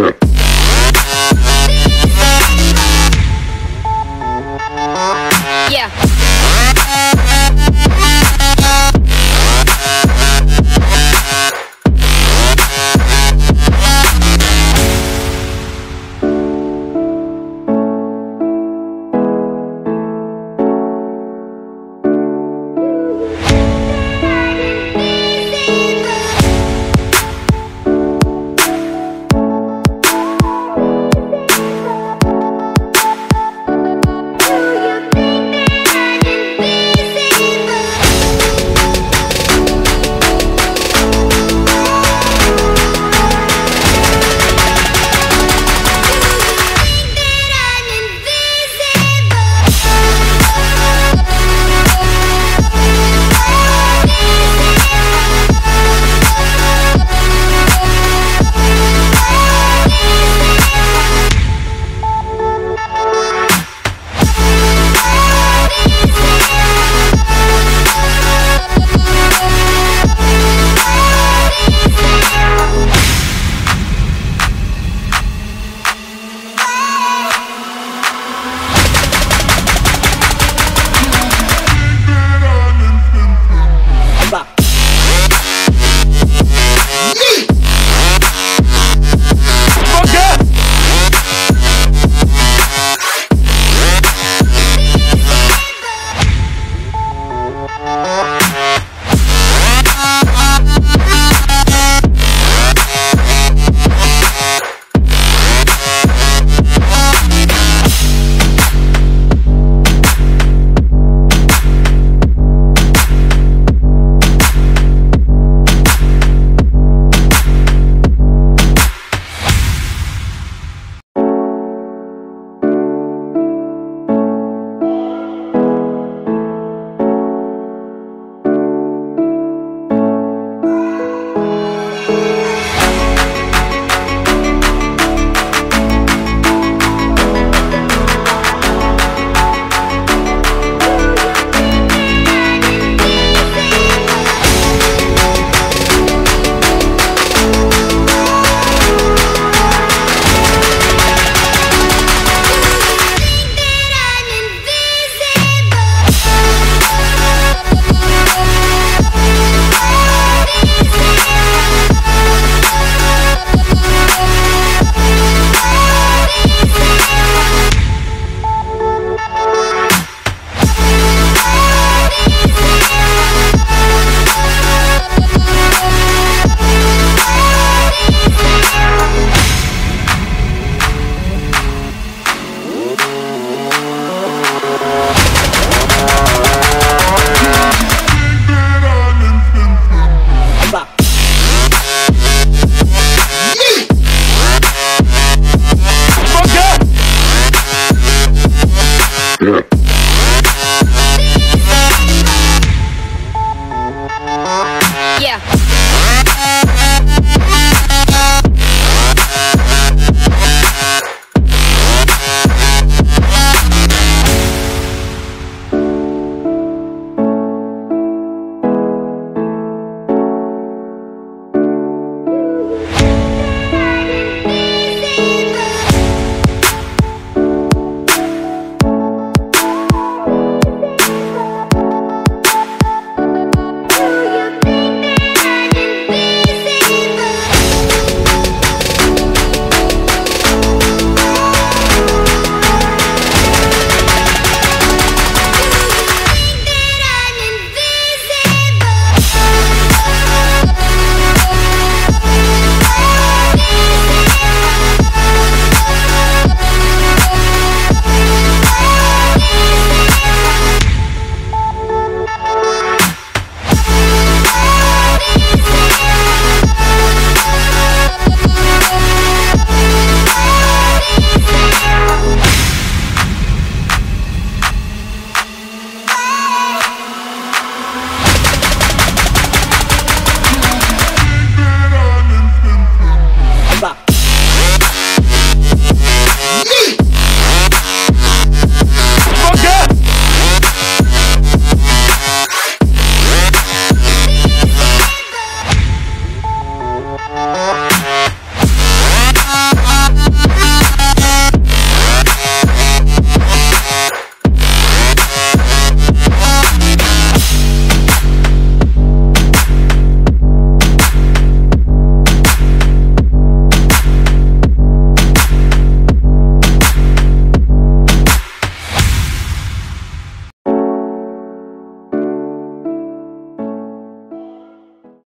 Look.